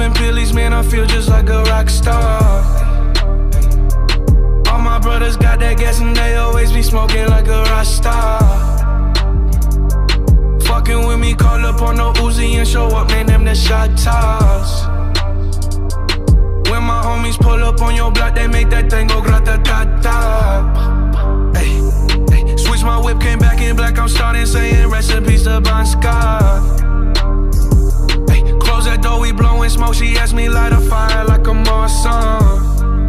moving pillies, man, I feel just like a rock star. All my brothers got that gas and they always be smoking like a rockstar. Fucking with me, call up on no Uzi and show up, man, them the shot toss. When my homies pull up on your block, they make that thing go grata-ta-ta. Ay, ay. Switch my whip, came back in black, I'm starting saying recipes to Bon Scott. That door, we blowing smoke, she asked me light a fire like a Marsan.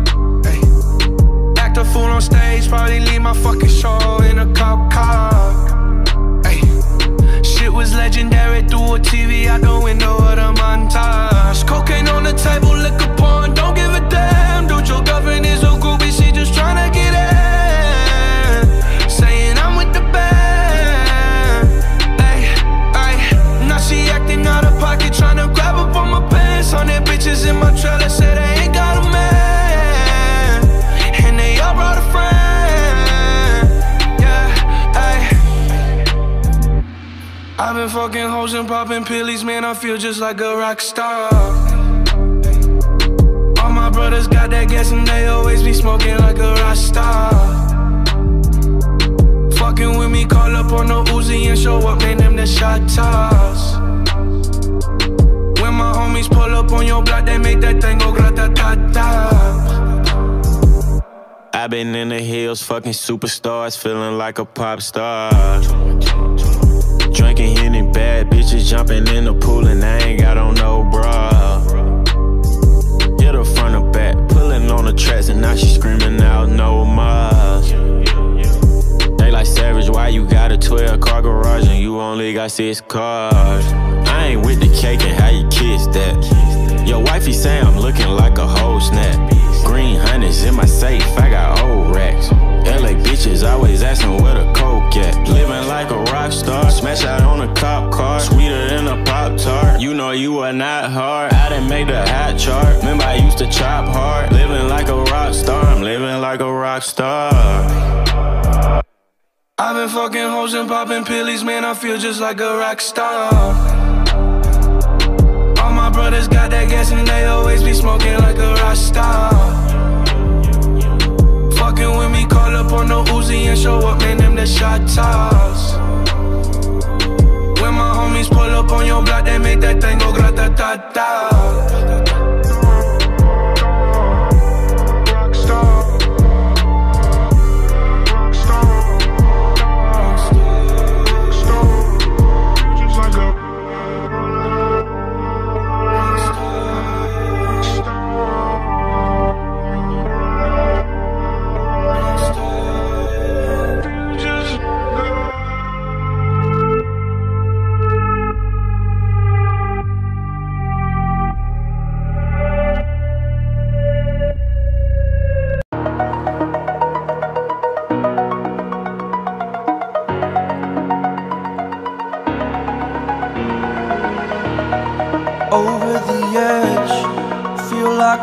Ay. Act a fool on stage, probably leave my fucking show in a cop car. Ay. Shit was legendary, through a TV out the window of the montage. Cocaine on the table, liquor porn, don't give a damn. Dude, your girlfriend is a groupie, she just tryna get in. Saying I'm with the band. Ay, ay. Now she acting out of pocket, tryna grab up on my pants. 100 bitches in my trailer, said I ain't got a man, and they all brought a friend. Yeah, ayy. I've been fucking hoes and popping pillies, man, I feel just like a rock star. All my brothers got that gas and they always be smoking like a rock star. Fucking with me, call up on no Uzi and show up, man, them the shot toss. My homies pull up on your block, they make that thing go grata-ta-ta. I been in the hills, fucking superstars, feeling like a pop star. Drinking any bad bitches, jumping in the pool, and I ain't got on no bra. Hit her front or back, pulling on the tracks, and now she screaming out no more. They like Savage, why you got a 12-car garage and you only got 6 cars? I ain't with the cake and how you kiss that. Your wifey say I'm looking like a whole snap. Green honey's in my safe, I got old racks. LA bitches always asking where the coke at. Living like a rock star, smash out on a cop car. Sweeter than a Pop-Tart, you know you are not hard. I done made the hot chart, remember I used to chop hard. Living like a rock star, I'm living like a rock star. I've been fucking hoes and popping pillies, man, I feel just like a rock star. My brothers got that gas and they always be smoking like a rockstar. Fucking with me, call up on no Uzi and show up, man, them the shot toss. When my homies pull up on your block, they make that thing go grata-ta-ta.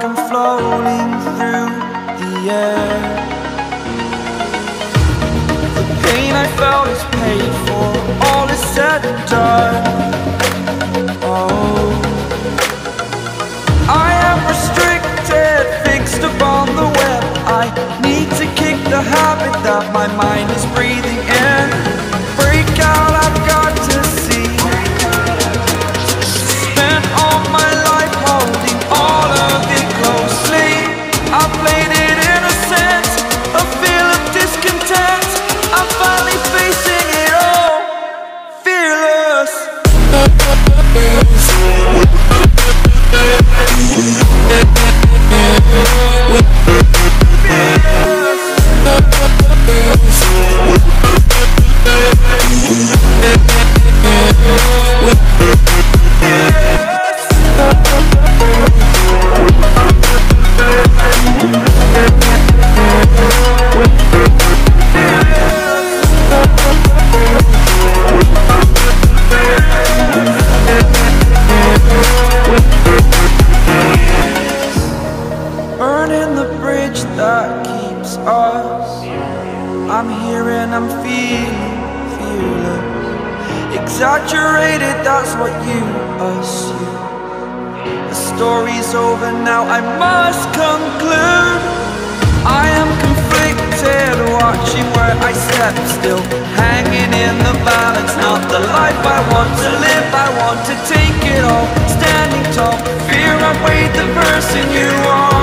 I'm floating through the air. The pain I felt is paid for, all is said and done. Oh, I am restricted, fixed upon the web. I need to kick the habit that my mind is breathing in. Break out, I've got to see. Spent all my life holding all of it closely. I played it innocent, a feel of discontent. I'm finally facing it all, fearless. Exaggerated, that's what you assume. story's over now, I must conclude. I am conflicted, watching where I step still, hanging in the balance, not the life I want to live. I want to take it all, standing tall, fear I weighed the person you are.